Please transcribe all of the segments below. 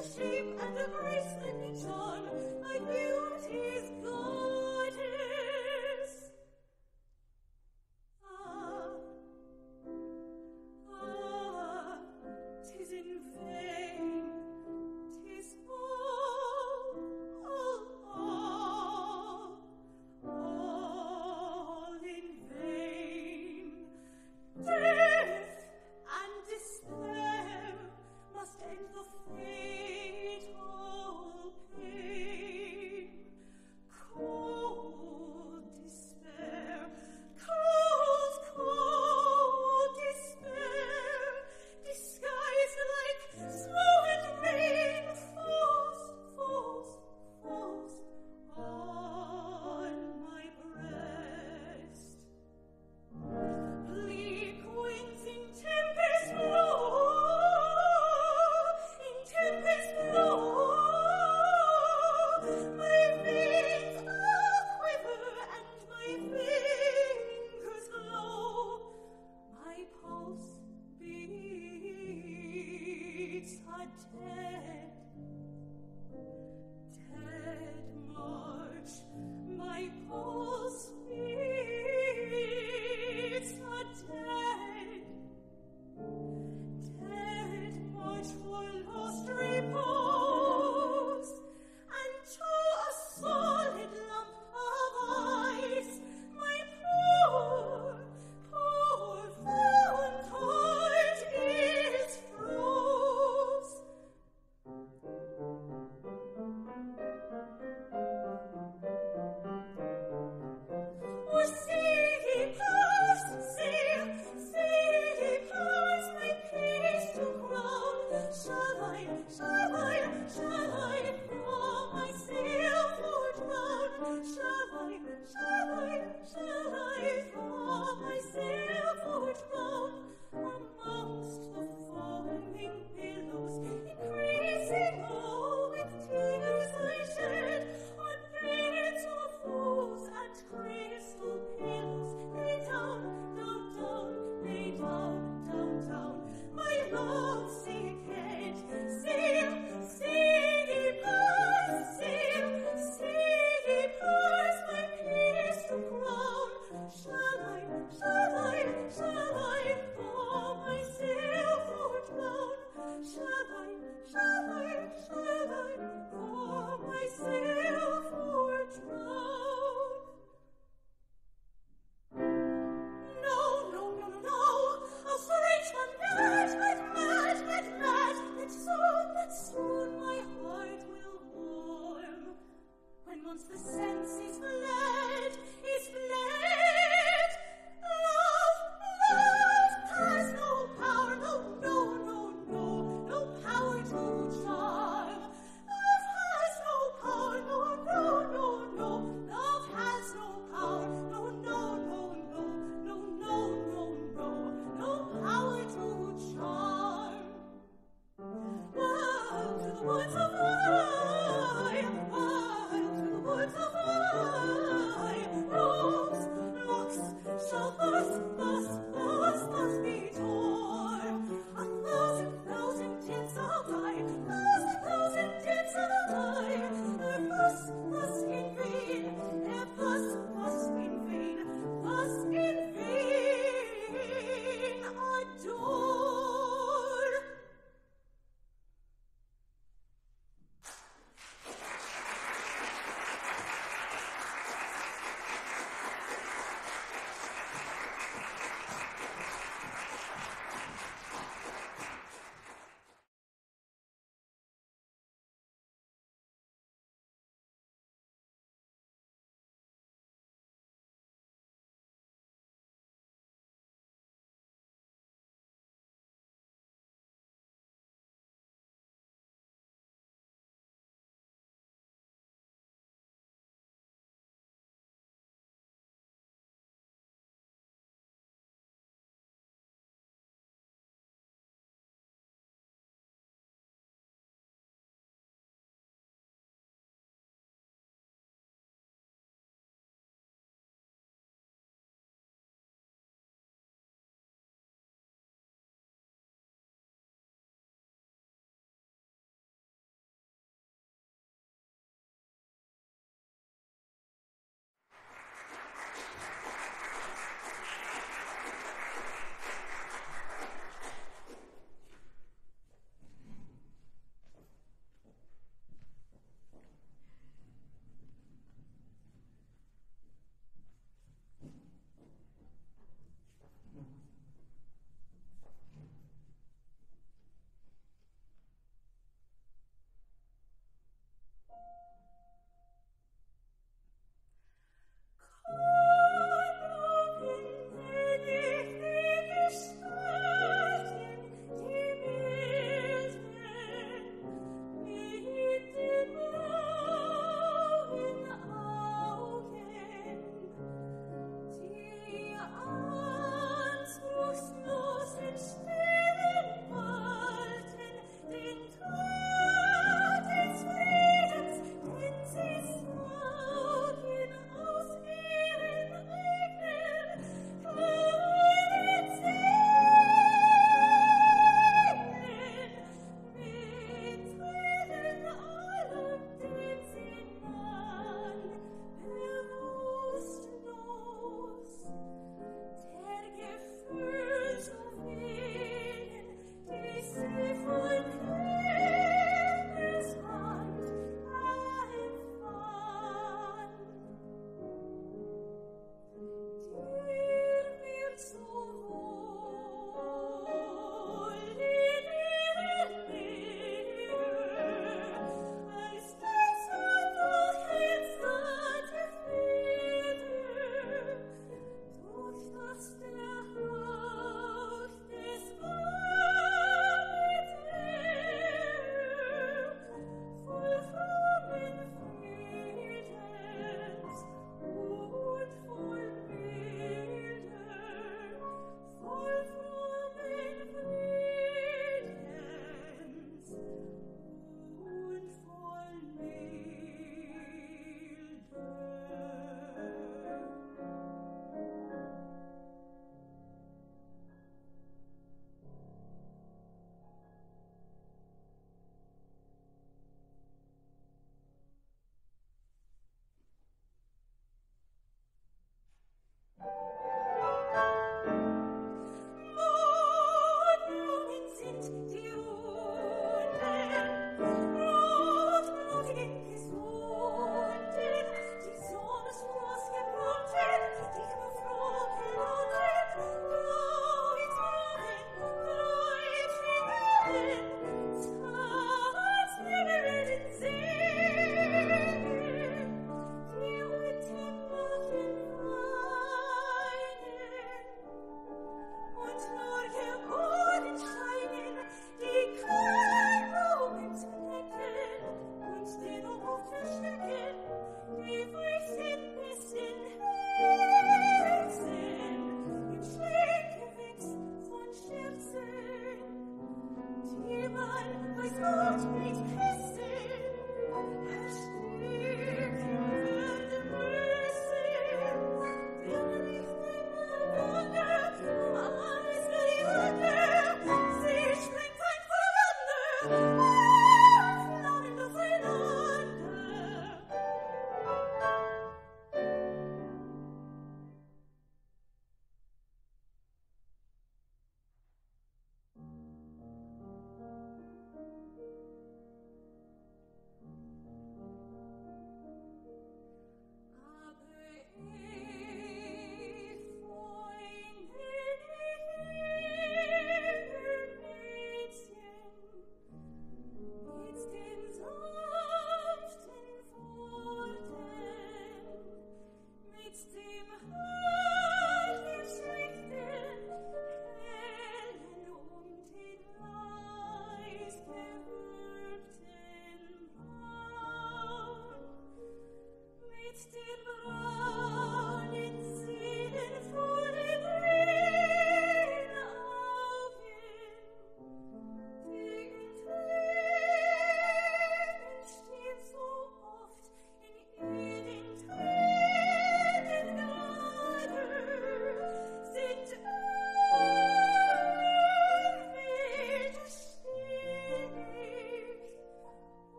the shape and the grace and the charm, my beauty's goddess. Ah, 'tis in vain, 'tis all in vain. Death and despair must end the fatal pain. Cold despair, cold, cold despair, disguised like snow and rain, falls, falls, falls on my breast. Bleak winds in tempest blow, in tempest blow. My veins all quiver and my fingers glow. My pulse beats a dead, dead march. My pulse beats a dead, dead march for lost repose, and to a solid lump of ice, my poor, poor found heart is froze. Oh, see ye pass, see, see ye pass, my peace to crown. Shall I from myself or drown? Shall I from myself or drown? Amongst the foaming billows, increasing all with tears I shed on beds of rose and crystal pillows. Lay down, down, down, lay down, down, down, my lovesick head. Sail, sail, pass, sail, sail, pass, my peace to crown. Shall I, shall I, shall I?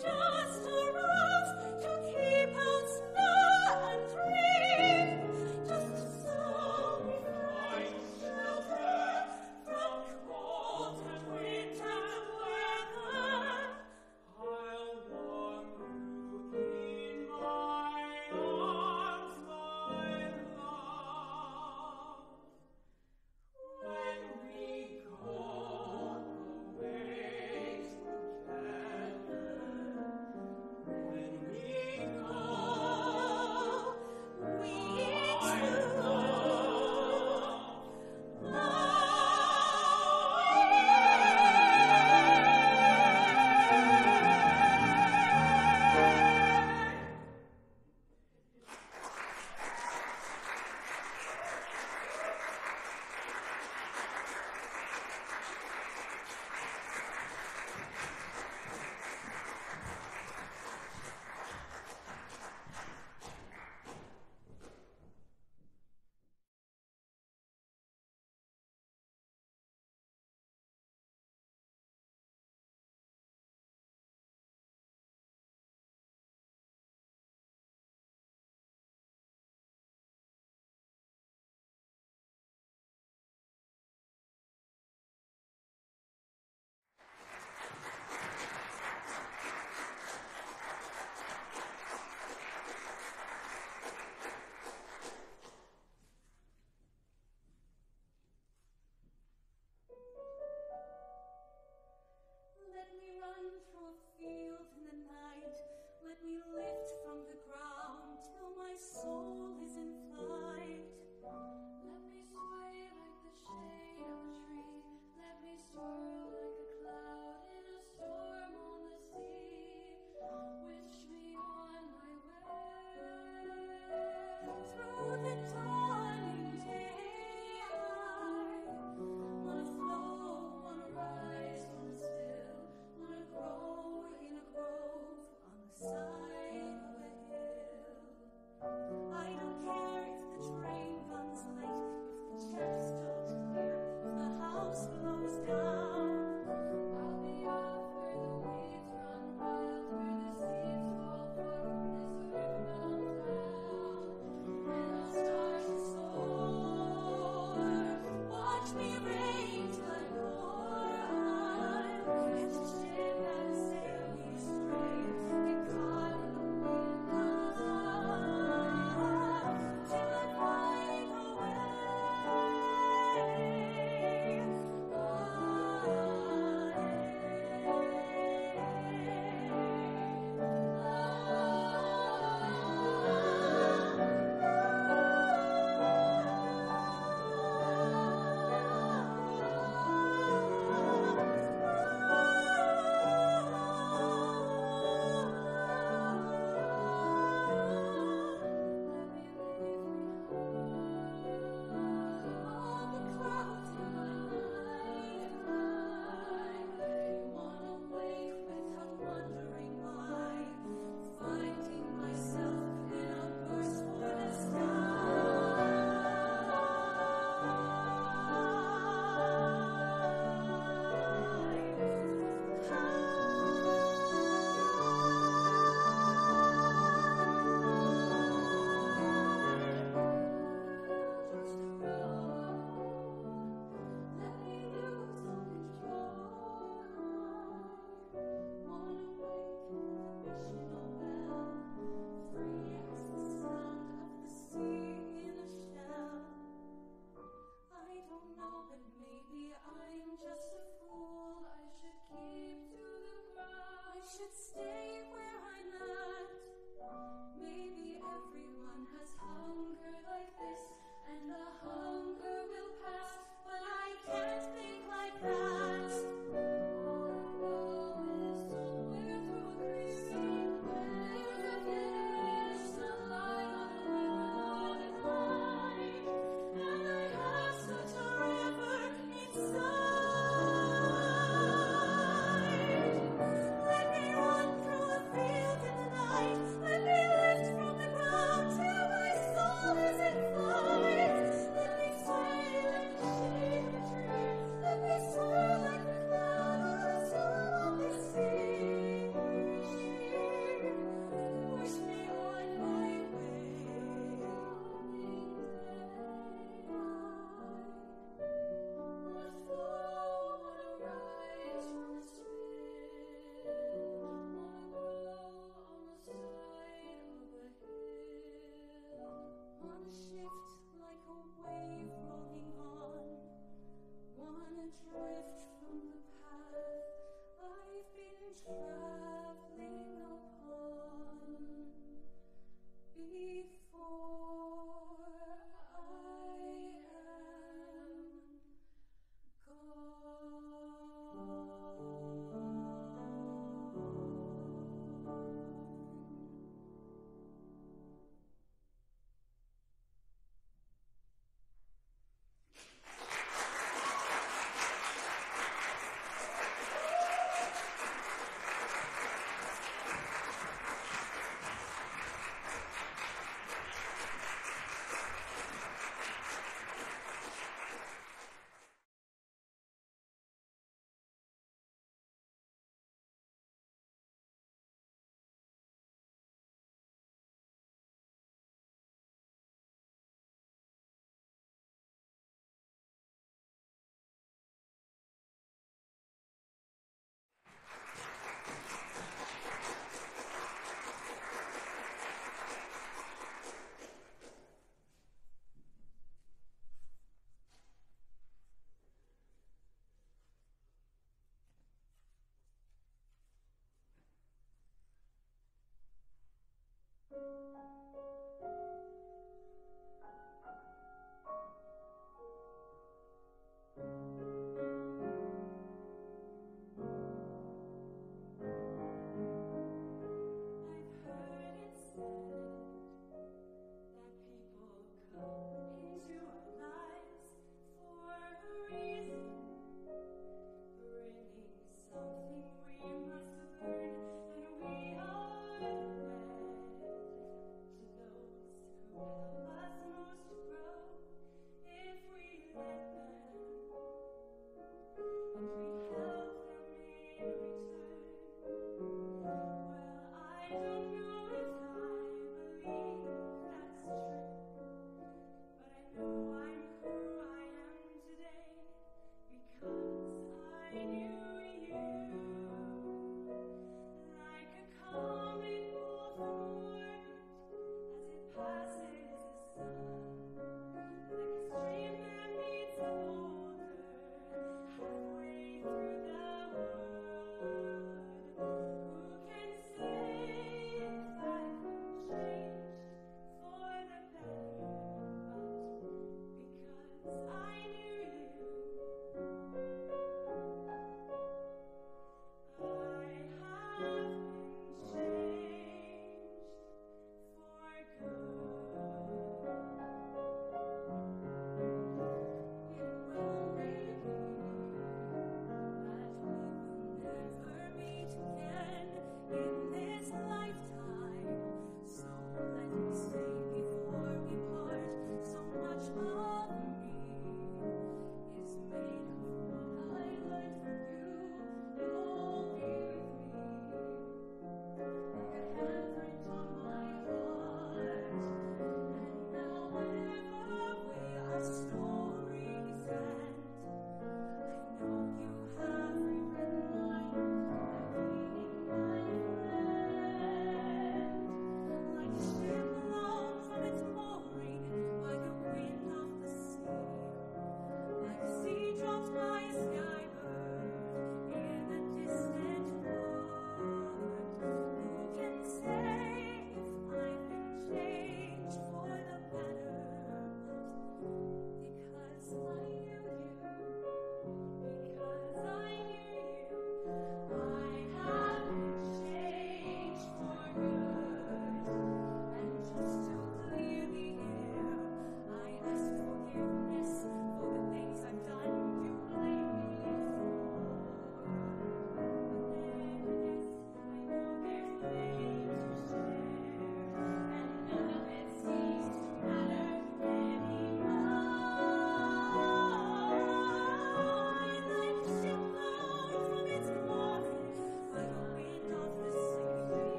Just a rose to keep.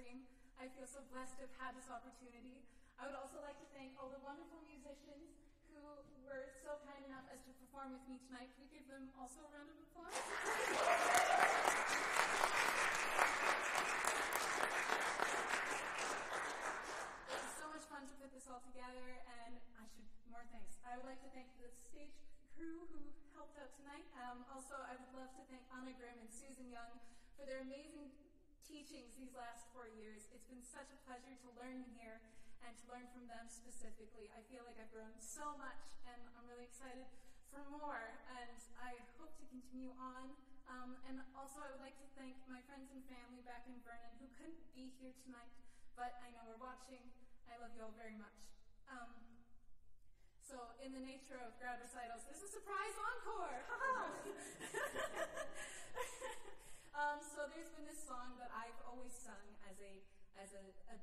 Dream. I feel so blessed to have had this opportunity. I would also like to thank all the wonderful musicians who were so kind enough as to perform with me tonight. Can we give them also a round of applause? It was so much fun to put this all together, and I would like to thank the stage crew who helped out tonight. Also, I would love to thank Anna Grimm and Susan Young for their amazing teachings these last 4 years. It's been such a pleasure to learn here and to learn from them specifically. I feel like I've grown so much, and I'm really excited for more, and I hope to continue on. And also, I would like to thank my friends and family back in Vernon who couldn't be here tonight, but I know we're watching. I love you all very much. So, in the nature of grad recitals, this is a surprise encore! So there's been this song that I've always sung as a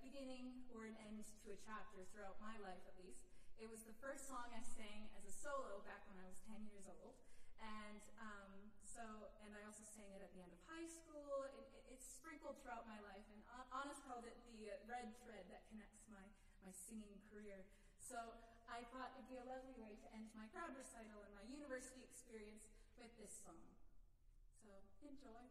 beginning or an end to a chapter throughout my life, at least. It was the first song I sang as a solo back when I was 10 years old. And I also sang it at the end of high school. It's sprinkled throughout my life, and Anna's called it the red thread that connects my singing career. So I thought it'd be a lovely way to end my grad recital and my university experience with this song. So enjoy.